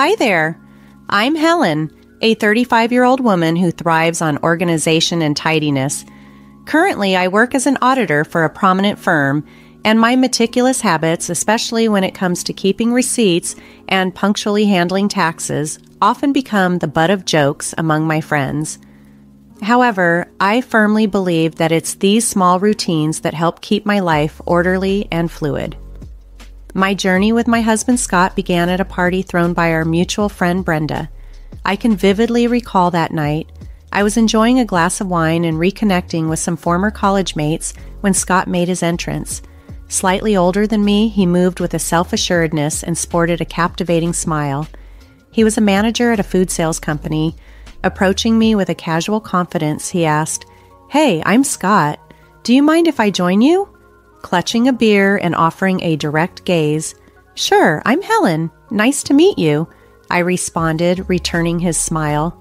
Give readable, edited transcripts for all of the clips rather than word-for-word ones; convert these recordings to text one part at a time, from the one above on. Hi there. I'm Helen, a 35-year-old woman who thrives on organization and tidiness. Currently, I work as an auditor for a prominent firm, and my meticulous habits, especially when it comes to keeping receipts and punctually handling taxes, often become the butt of jokes among my friends. However, I firmly believe that it's these small routines that help keep my life orderly and fluid. My journey with my husband Scott began at a party thrown by our mutual friend Brenda. I can vividly recall that night. I was enjoying a glass of wine and reconnecting with some former college mates when Scott made his entrance. Slightly older than me, he moved with a self-assuredness and sported a captivating smile. He was a manager at a food sales company. Approaching me with a casual confidence, he asked, "Hey, I'm Scott. Do you mind if I join you?" Clutching a beer and offering a direct gaze, "Sure, I'm Helen. Nice to meet you," I responded, returning his smile.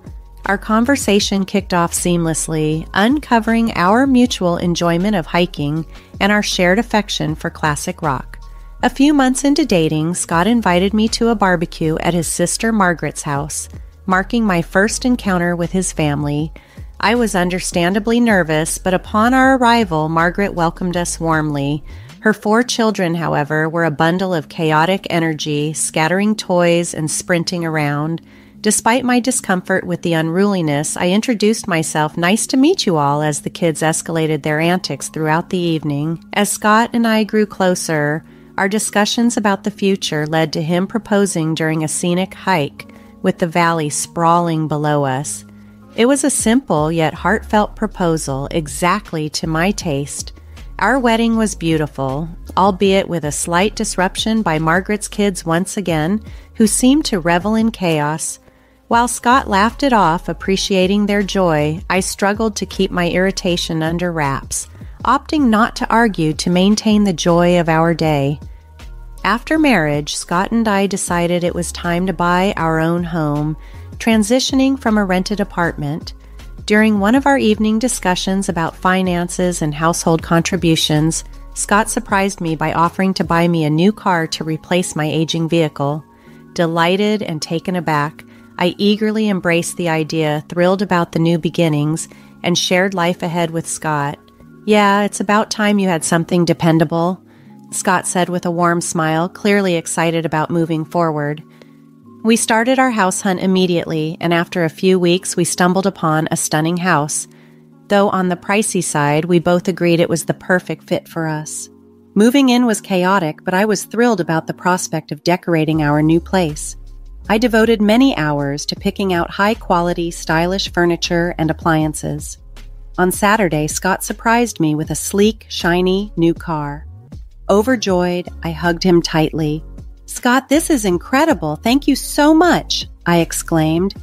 Our conversation kicked off seamlessly, uncovering our mutual enjoyment of hiking and our shared affection for classic rock. A few months into dating, Scott invited me to a barbecue at his sister Margaret's house, marking my first encounter with his family. I was understandably nervous, but upon our arrival, Margaret welcomed us warmly. Her 4 children, however, were a bundle of chaotic energy, scattering toys and sprinting around. Despite my discomfort with the unruliness, I introduced myself, "Nice to meet you all," as the kids escalated their antics throughout the evening. As Scott and I grew closer, our discussions about the future led to him proposing during a scenic hike, with the valley sprawling below us. It was a simple yet heartfelt proposal, exactly to my taste. Our wedding was beautiful, albeit with a slight disruption by Margaret's kids once again, who seemed to revel in chaos. While Scott laughed it off, appreciating their joy, I struggled to keep my irritation under wraps, opting not to argue to maintain the joy of our day. After marriage, Scott and I decided it was time to buy our own home, transitioning from a rented apartment. During one of our evening discussions about finances and household contributions, Scott surprised me by offering to buy me a new car to replace my aging vehicle. Delighted and taken aback, I eagerly embraced the idea, thrilled about the new beginnings, and shared life ahead with Scott. "Yeah, it's about time you had something dependable," Scott said with a warm smile, clearly excited about moving forward. We started our house hunt immediately, and after a few weeks, we stumbled upon a stunning house. Though on the pricey side, we both agreed it was the perfect fit for us. Moving in was chaotic, but I was thrilled about the prospect of decorating our new place. I devoted many hours to picking out high-quality, stylish furniture and appliances. On Saturday, Scott surprised me with a sleek, shiny new car. Overjoyed, I hugged him tightly. "Scott, this is incredible. Thank you so much," I exclaimed.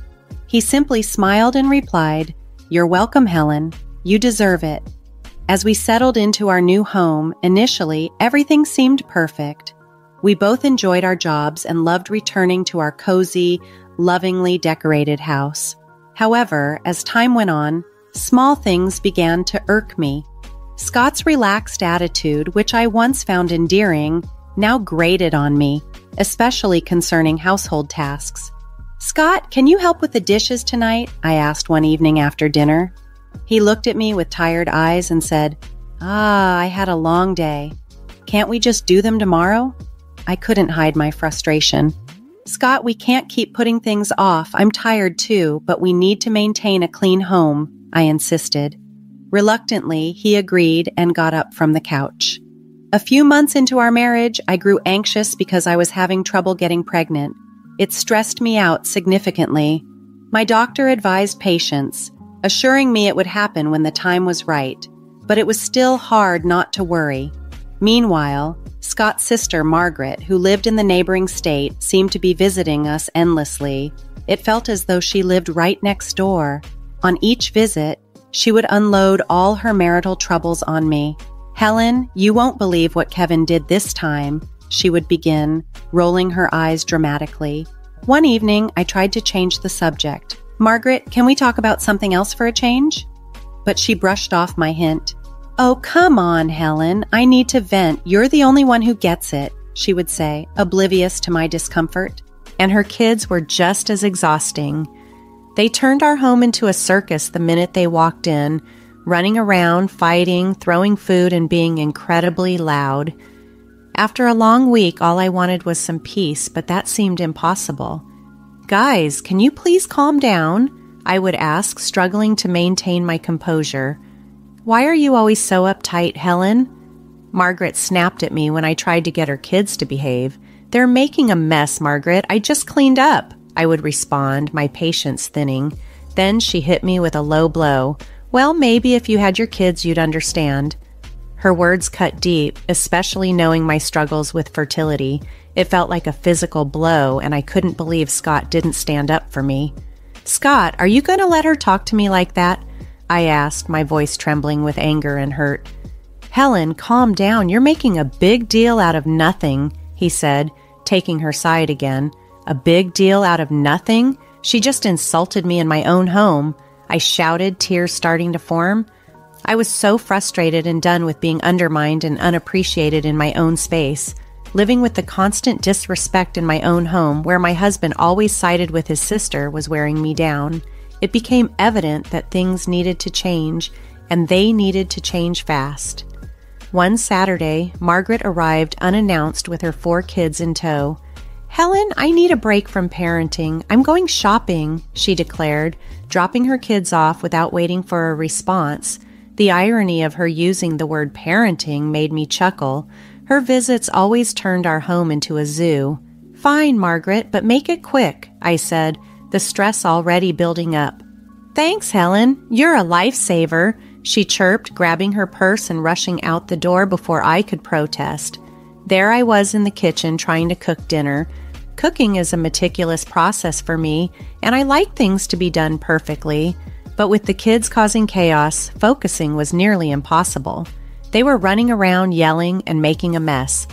He simply smiled and replied, "You're welcome, Helen. You deserve it." As we settled into our new home, initially, everything seemed perfect. We both enjoyed our jobs and loved returning to our cozy, lovingly decorated house. However, as time went on, small things began to irk me. Scott's relaxed attitude, which I once found endearing, now grated on me, especially concerning household tasks. "Scott, can you help with the dishes tonight?" I asked one evening after dinner. He looked at me with tired eyes and said, I had a long day. Can't we just do them tomorrow?" I couldn't hide my frustration. "Scott, we can't keep putting things off. I'm tired too, but we need to maintain a clean home," I insisted. Reluctantly, he agreed and got up from the couch. A few months into our marriage, I grew anxious because I was having trouble getting pregnant. It stressed me out significantly. My doctor advised patience, assuring me it would happen when the time was right, but it was still hard not to worry. Meanwhile, Scott's sister, Margaret, who lived in the neighboring state, seemed to be visiting us endlessly. It felt as though she lived right next door. On each visit, she would unload all her marital troubles on me. "Helen, you won't believe what Kevin did this time," she would begin, rolling her eyes dramatically. One evening, I tried to change the subject. "Margaret, can we talk about something else for a change?" But she brushed off my hint. "Oh, come on, Helen, I need to vent. You're the only one who gets it," she would say, oblivious to my discomfort. and her kids were just as exhausting. They turned our home into a circus the minute they walked in, running around, fighting, throwing food, and being incredibly loud. After a long week, all I wanted was some peace, but that seemed impossible. "Guys, can you please calm down?" I would ask, struggling to maintain my composure. "Why are you always so uptight, Helen?" Margaret snapped at me when I tried to get her kids to behave. "They're making a mess, Margaret. I just cleaned up," I would respond, my patience thinning. Then she hit me with a low blow. "Well, maybe if you had your kids, you'd understand." Her words cut deep, especially knowing my struggles with fertility. It felt like a physical blow, and I couldn't believe Scott didn't stand up for me. "Scott, are you going to let her talk to me like that?" I asked, my voice trembling with anger and hurt. "Helen, calm down. You're making a big deal out of nothing," he said, taking her side again. "A big deal out of nothing? She just insulted me in my own home," I shouted, tears starting to form. I was so frustrated and done with being undermined and unappreciated in my own space, living with the constant disrespect in my own home where my husband always sided with his sister was wearing me down. It became evident that things needed to change, and they needed to change fast. One Saturday, Margaret arrived unannounced with her 4 kids in tow. "Helen, I need a break from parenting. I'm going shopping," she declared, dropping her kids off without waiting for a response. The irony of her using the word parenting made me chuckle. Her visits always turned our home into a zoo. "Fine, Margaret, but make it quick," I said, the stress already building up. "Thanks, Helen. You're a lifesaver," she chirped, grabbing her purse and rushing out the door before I could protest. There I was in the kitchen trying to cook dinner. Cooking is a meticulous process for me, and I like things to be done perfectly. But with the kids causing chaos, focusing was nearly impossible. They were running around, yelling, and making a mess.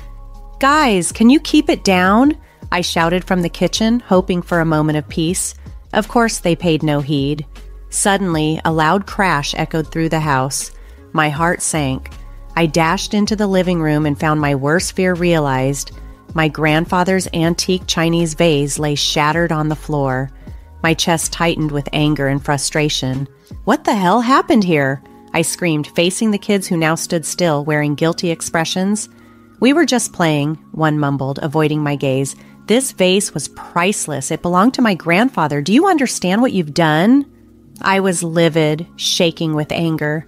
"Guys, can you keep it down?" I shouted from the kitchen, hoping for a moment of peace. Of course, they paid no heed. Suddenly, a loud crash echoed through the house. My heart sank. I dashed into the living room and found my worst fear realized. My grandfather's antique Chinese vase lay shattered on the floor. My chest tightened with anger and frustration. "What the hell happened here?" I screamed, facing the kids who now stood still, wearing guilty expressions. "We were just playing," one mumbled, avoiding my gaze. "This vase was priceless. It belonged to my grandfather. Do you understand what you've done?" I was livid, shaking with anger.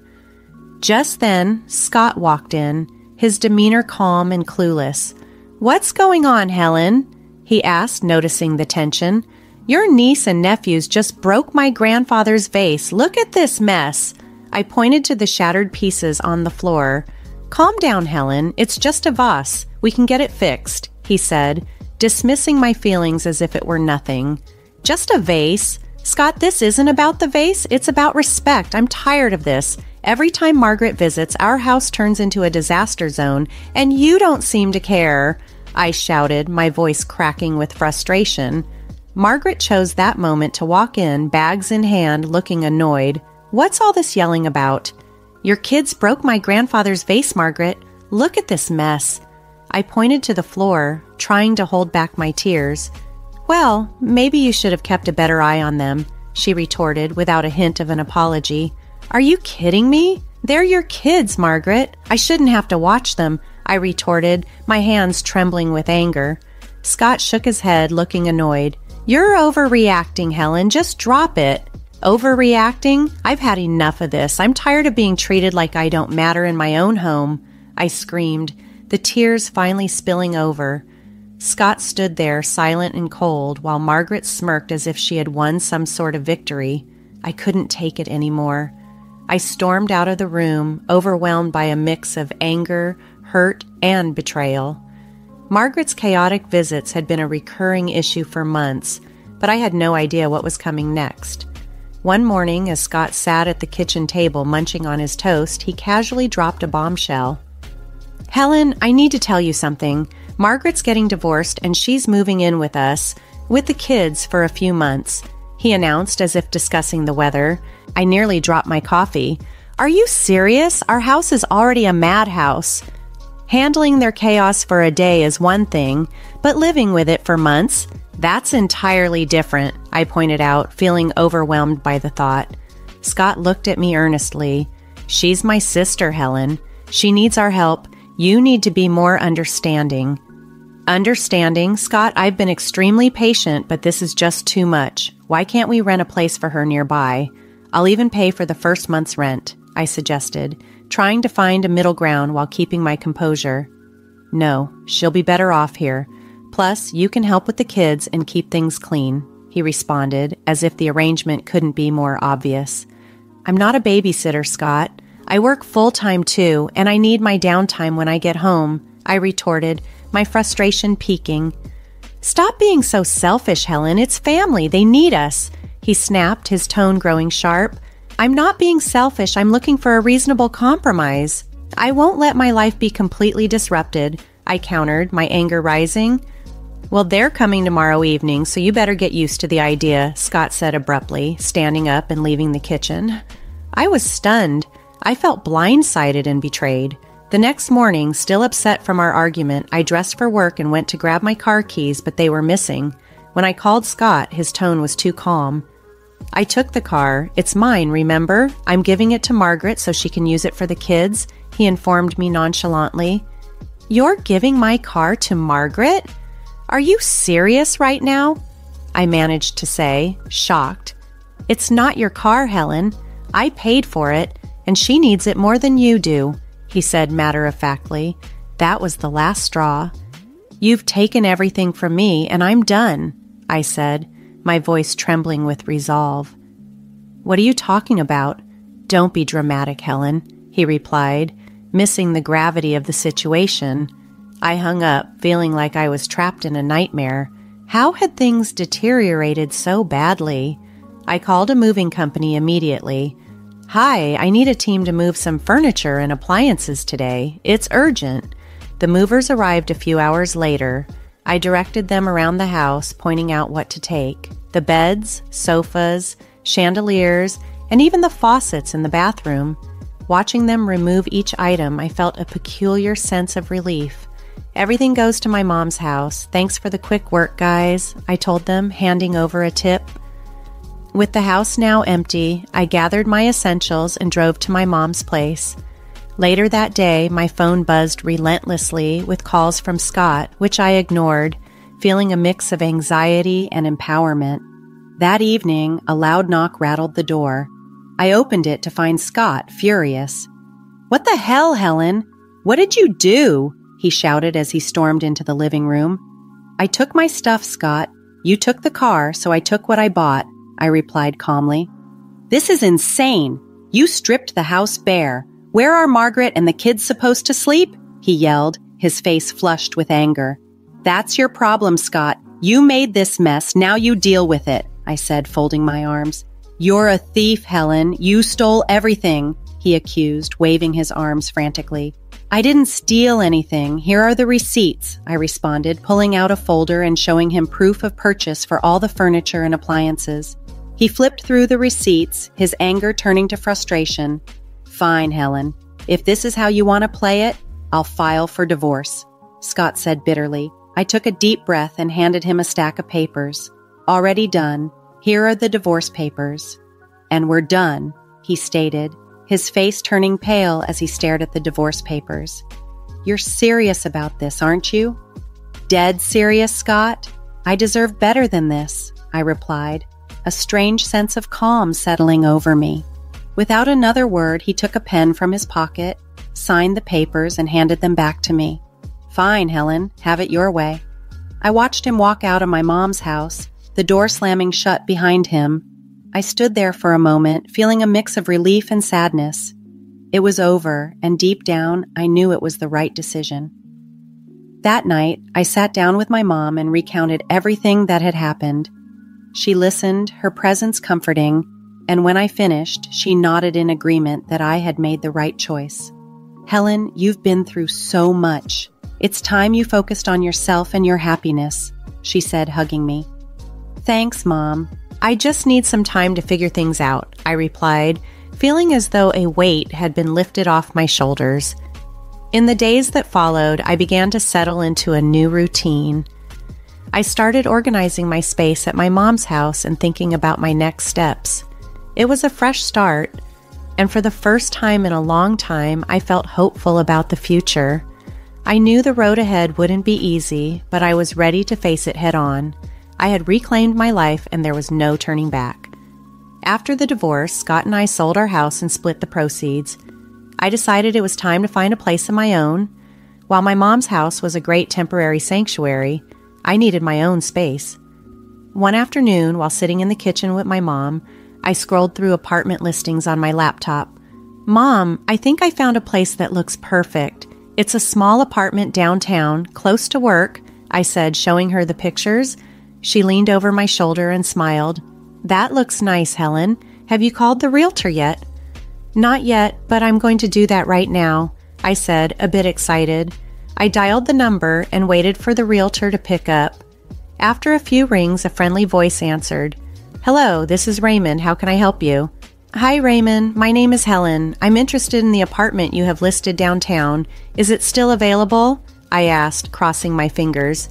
Just then, Scott walked in, his demeanor calm and clueless. "What's going on, Helen?" he asked, noticing the tension. "Your niece and nephews just broke my grandfather's vase. Look at this mess." I pointed to the shattered pieces on the floor. "Calm down, Helen. It's just a vase. We can get it fixed," he said, dismissing my feelings as if it were nothing. "Just a vase? Scott, this isn't about the vase. It's about respect. I'm tired of this. Every time Margaret visits, our house turns into a disaster zone, and you don't seem to care," I shouted, my voice cracking with frustration. Margaret chose that moment to walk in, bags in hand, looking annoyed. "What's all this yelling about?" "Your kids broke my grandfather's vase, Margaret. Look at this mess." I pointed to the floor, trying to hold back my tears. "Well, maybe you should have kept a better eye on them," she retorted, without a hint of an apology. "Are you kidding me? They're your kids, Margaret. I shouldn't have to watch them," I retorted, my hands trembling with anger. Scott shook his head, looking annoyed. "You're overreacting, Helen. Just drop it." "Overreacting? I've had enough of this. I'm tired of being treated like I don't matter in my own home," I screamed, the tears finally spilling over. Scott stood there, silent and cold, while Margaret smirked as if she had won some sort of victory. I couldn't take it anymore. I stormed out of the room, overwhelmed by a mix of anger, hurt, and betrayal. Margaret's chaotic visits had been a recurring issue for months, but I had no idea what was coming next. One morning, as Scott sat at the kitchen table munching on his toast, he casually dropped a bombshell. "Helen, I need to tell you something. Margaret's getting divorced and she's moving in with us, with the kids, for a few months," he announced as if discussing the weather. I nearly dropped my coffee. "Are you serious? Our house is already a madhouse. Handling their chaos for a day is one thing, but living with it for months, That's entirely different, I pointed out, feeling overwhelmed by the thought. Scott looked at me earnestly. She's my sister, Helen. She needs our help. You need to be more understanding. Understanding? Scott, I've been extremely patient, but this is just too much. Why can't we rent a place for her nearby? I'll even pay for the first month's rent, I suggested, trying to find a middle ground while keeping my composure. No, she'll be better off here. Plus, you can help with the kids and keep things clean, he responded, as if the arrangement couldn't be more obvious. I'm not a babysitter, Scott. I work full-time too, and I need my downtime when I get home, I retorted, my frustration peaking. Stop being so selfish, Helen. It's family. They need us, he snapped, his tone growing sharp. I'm not being selfish. I'm looking for a reasonable compromise. I won't let my life be completely disrupted, I countered, my anger rising. Well, they're coming tomorrow evening, so you better get used to the idea, Scott said abruptly, standing up and leaving the kitchen. I was stunned. I felt blindsided and betrayed. The next morning, still upset from our argument, I dressed for work and went to grab my car keys, but they were missing. When I called Scott, his tone was too calm. I took the car. It's mine, remember? I'm giving it to Margaret so she can use it for the kids, he informed me nonchalantly. You're giving my car to Margaret? Are you serious right now? I managed to say, shocked. It's not your car, Helen. I paid for it, and she needs it more than you do, he said matter-of-factly. That was the last straw. You've taken everything from me, and I'm done, I said, my voice trembling with resolve. What are you talking about? Don't be dramatic, Helen, he replied, missing the gravity of the situation. I hung up, feeling like I was trapped in a nightmare. How had things deteriorated so badly? I called a moving company immediately. Hi, I need a team to move some furniture and appliances today. It's urgent. The movers arrived a few hours later. I directed them around the house, pointing out what to take. The beds, sofas, chandeliers, and even the faucets in the bathroom. Watching them remove each item, I felt a peculiar sense of relief. Everything goes to my mom's house. Thanks for the quick work, guys, I told them, handing over a tip. With the house now empty, I gathered my essentials and drove to my mom's place. Later that day, my phone buzzed relentlessly with calls from Scott, which I ignored, feeling a mix of anxiety and empowerment. That evening, a loud knock rattled the door. I opened it to find Scott, furious. What the hell, Helen? What did you do? He shouted as he stormed into the living room. I took my stuff, Scott. You took the car, so I took what I bought, I replied calmly. This is insane. You stripped the house bare. Where are Margaret and the kids supposed to sleep? He yelled, his face flushed with anger. That's your problem, Scott. You made this mess, now you deal with it, I said, folding my arms. You're a thief, Helen. You stole everything, he accused, waving his arms frantically. I didn't steal anything. Here are the receipts, I responded, pulling out a folder and showing him proof of purchase for all the furniture and appliances. He flipped through the receipts, his anger turning to frustration. Fine, Helen. If this is how you want to play it, I'll file for divorce, Scott said bitterly. I took a deep breath and handed him a stack of papers. Already done. Here are the divorce papers. And we're done, he stated, his face turning pale as he stared at the divorce papers. You're serious about this, aren't you? Dead serious, Scott? I deserve better than this, I replied, a strange sense of calm settling over me. Without another word, he took a pen from his pocket, signed the papers, and handed them back to me. Fine, Helen, have it your way. I watched him walk out of my mom's house, the door slamming shut behind him. I stood there for a moment, feeling a mix of relief and sadness. It was over, and deep down, I knew it was the right decision. That night, I sat down with my mom and recounted everything that had happened. She listened, her presence comforting, and when I finished, she nodded in agreement that I had made the right choice. Helen, you've been through so much. It's time you focused on yourself and your happiness, she said, hugging me. Thanks, Mom. I just need some time to figure things out, I replied, feeling as though a weight had been lifted off my shoulders. In the days that followed, I began to settle into a new routine. I started organizing my space at my mom's house and thinking about my next steps. It was a fresh start, and for the first time in a long time, I felt hopeful about the future. I knew the road ahead wouldn't be easy, but I was ready to face it head-on. I had reclaimed my life, and there was no turning back. After the divorce, Scott and I sold our house and split the proceeds. I decided it was time to find a place of my own. While my mom's house was a great temporary sanctuary, I needed my own space. One afternoon, while sitting in the kitchen with my mom, I scrolled through apartment listings on my laptop. "Mom, I think I found a place that looks perfect. It's a small apartment downtown, close to work," I said, showing her the pictures. She leaned over my shoulder and smiled. "That looks nice, Helen. Have you called the realtor yet?" "Not yet, but I'm going to do that right now," I said, a bit excited. I dialed the number and waited for the realtor to pick up. After a few rings, a friendly voice answered. "Hello, this is Raymond. How can I help you?" "Hi, Raymond. My name is Helen. I'm interested in the apartment you have listed downtown. Is it still available?" I asked, crossing my fingers.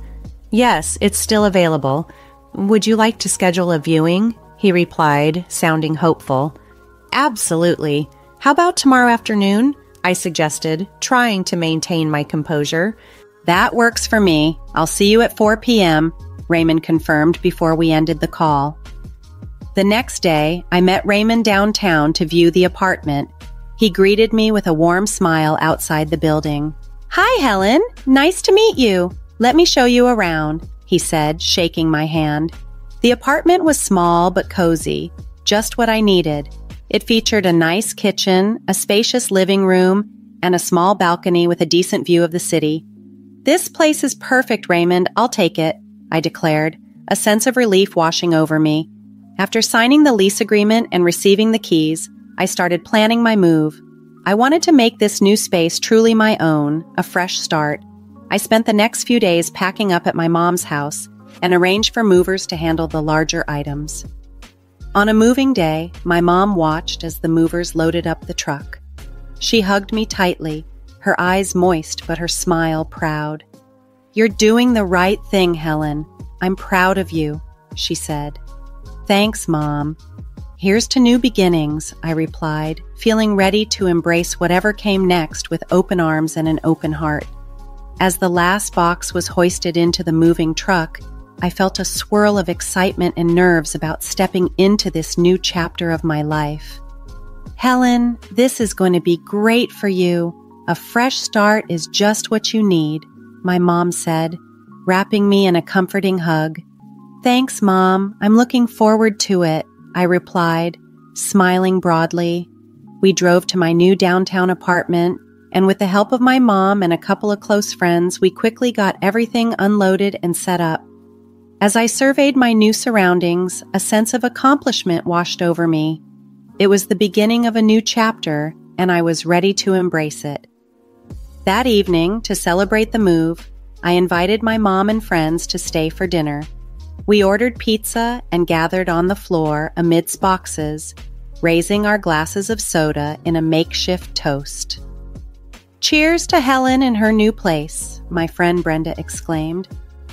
"Yes, it's still available. Would you like to schedule a viewing?" he replied, sounding hopeful. "Absolutely. How about tomorrow afternoon?" I suggested, trying to maintain my composure. "That works for me. I'll see you at 4 p.m., Raymond confirmed before we ended the call. The next day, I met Raymond downtown to view the apartment. He greeted me with a warm smile outside the building. "Hi, Helen. Nice to meet you. Let me show you around," he said, shaking my hand. The apartment was small but cozy, just what I needed. It featured a nice kitchen, a spacious living room, and a small balcony with a decent view of the city. "This place is perfect, Raymond. I'll take it," I declared, a sense of relief washing over me. After signing the lease agreement and receiving the keys, I started planning my move. I wanted to make this new space truly my own, a fresh start. I spent the next few days packing up at my mom's house and arranged for movers to handle the larger items. On a moving day, my mom watched as the movers loaded up the truck. She hugged me tightly, her eyes moist but her smile proud. "You're doing the right thing, Helen. I'm proud of you," she said. "Thanks, Mom. Here's to new beginnings," I replied, feeling ready to embrace whatever came next with open arms and an open heart. As the last box was hoisted into the moving truck, I felt a swirl of excitement and nerves about stepping into this new chapter of my life. "Helen, this is going to be great for you. A fresh start is just what you need," my mom said, wrapping me in a comforting hug. "Thanks, Mom. I'm looking forward to it," I replied, smiling broadly. We drove to my new downtown apartment, and with the help of my mom and a couple of close friends, we quickly got everything unloaded and set up. As I surveyed my new surroundings, a sense of accomplishment washed over me. It was the beginning of a new chapter, and I was ready to embrace it. That evening, to celebrate the move, I invited my mom and friends to stay for dinner. We ordered pizza and gathered on the floor amidst boxes, raising our glasses of soda in a makeshift toast. "Cheers to Helen and her new place," my friend Brenda exclaimed.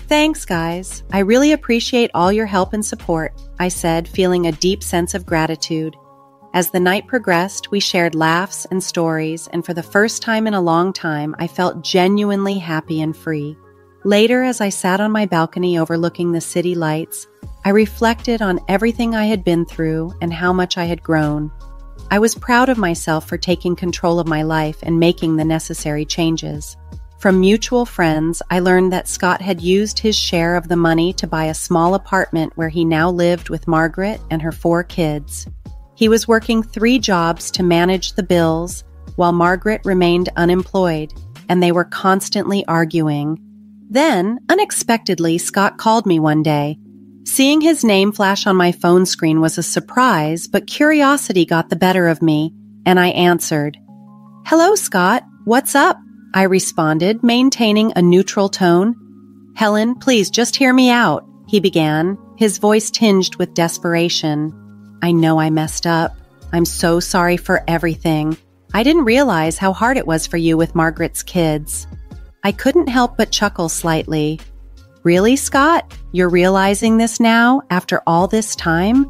"Thanks, guys. I really appreciate all your help and support," I said, feeling a deep sense of gratitude. As the night progressed, we shared laughs and stories, and for the first time in a long time, I felt genuinely happy and free. Later, as I sat on my balcony overlooking the city lights, I reflected on everything I had been through and how much I had grown. I was proud of myself for taking control of my life and making the necessary changes. From mutual friends, I learned that Scott had used his share of the money to buy a small apartment where he now lived with Margaret and her 4 kids. He was working 3 jobs to manage the bills, while Margaret remained unemployed, and they were constantly arguing. Then, unexpectedly, Scott called me one day. Seeing his name flash on my phone screen was a surprise, but curiosity got the better of me, and I answered. "Hello, Scott. What's up?" I responded, maintaining a neutral tone. "Helen, please just hear me out," he began, his voice tinged with desperation. "I know I messed up. I'm so sorry for everything. I didn't realize how hard it was for you with Margaret's kids." I couldn't help but chuckle slightly. Really, Scott? You're realizing this now, after all this time?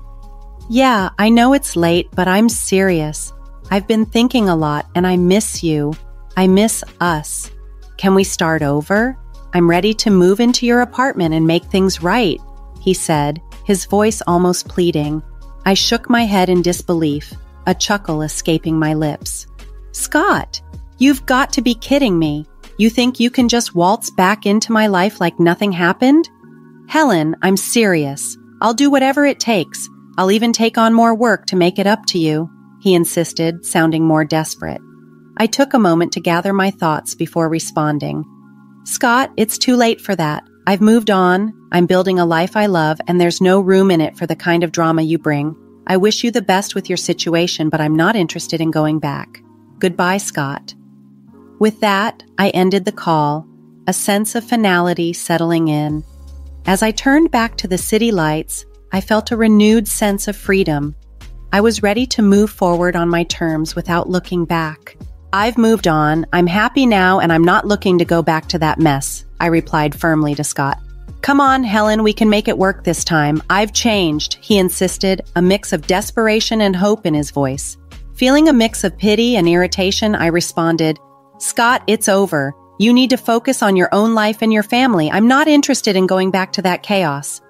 Yeah, I know it's late, but I'm serious. I've been thinking a lot, and I miss you. I miss us. Can we start over? I'm ready to move into your apartment and make things right, he said, his voice almost pleading. I shook my head in disbelief, a chuckle escaping my lips. Scott, you've got to be kidding me. You think you can just waltz back into my life like nothing happened? Helen, I'm serious. I'll do whatever it takes. I'll even take on more work to make it up to you, he insisted, sounding more desperate. I took a moment to gather my thoughts before responding. Scott, it's too late for that. I've moved on, I'm building a life I love, and there's no room in it for the kind of drama you bring. I wish you the best with your situation, but I'm not interested in going back. Goodbye, Scott. With that, I ended the call, a sense of finality settling in. As I turned back to the city lights, I felt a renewed sense of freedom. I was ready to move forward on my terms without looking back. I've moved on, I'm happy now, and I'm not looking to go back to that mess, I replied firmly to Scott. Come on, Helen, we can make it work this time. I've changed, he insisted, a mix of desperation and hope in his voice. Feeling a mix of pity and irritation, I responded, Scott, it's over. You need to focus on your own life and your family. I'm not interested in going back to that chaos.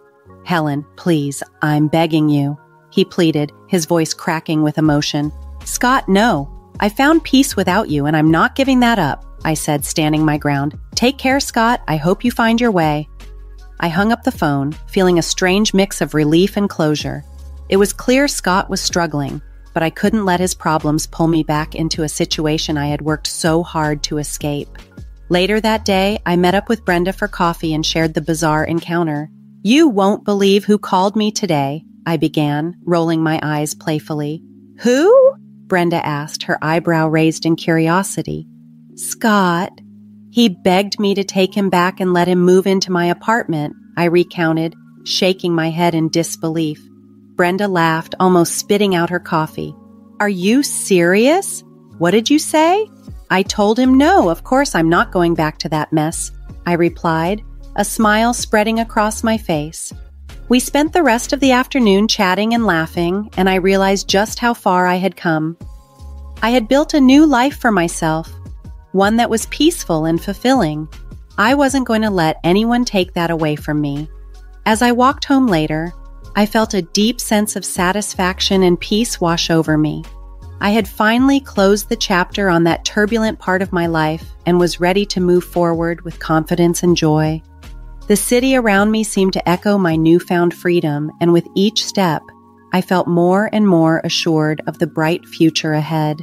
Helen, please, I'm begging you, he pleaded, his voice cracking with emotion. Scott, no. I found peace without you, and I'm not giving that up, I said, standing my ground. Take care, Scott. I hope you find your way. I hung up the phone, feeling a strange mix of relief and closure. It was clear Scott was struggling, but I couldn't let his problems pull me back into a situation I had worked so hard to escape. Later that day, I met up with Brenda for coffee and shared the bizarre encounter. You won't believe who called me today, I began, rolling my eyes playfully. Who? Brenda asked, her eyebrow raised in curiosity. Scott. He begged me to take him back and let him move into my apartment, I recounted, shaking my head in disbelief. Brenda laughed, almost spitting out her coffee. Are you serious? What did you say? I told him no, of course I'm not going back to that mess, I replied, a smile spreading across my face. We spent the rest of the afternoon chatting and laughing, and I realized just how far I had come. I had built a new life for myself, one that was peaceful and fulfilling. I wasn't going to let anyone take that away from me. As I walked home later, I felt a deep sense of satisfaction and peace wash over me. I had finally closed the chapter on that turbulent part of my life and was ready to move forward with confidence and joy. The city around me seemed to echo my newfound freedom, and with each step, I felt more and more assured of the bright future ahead.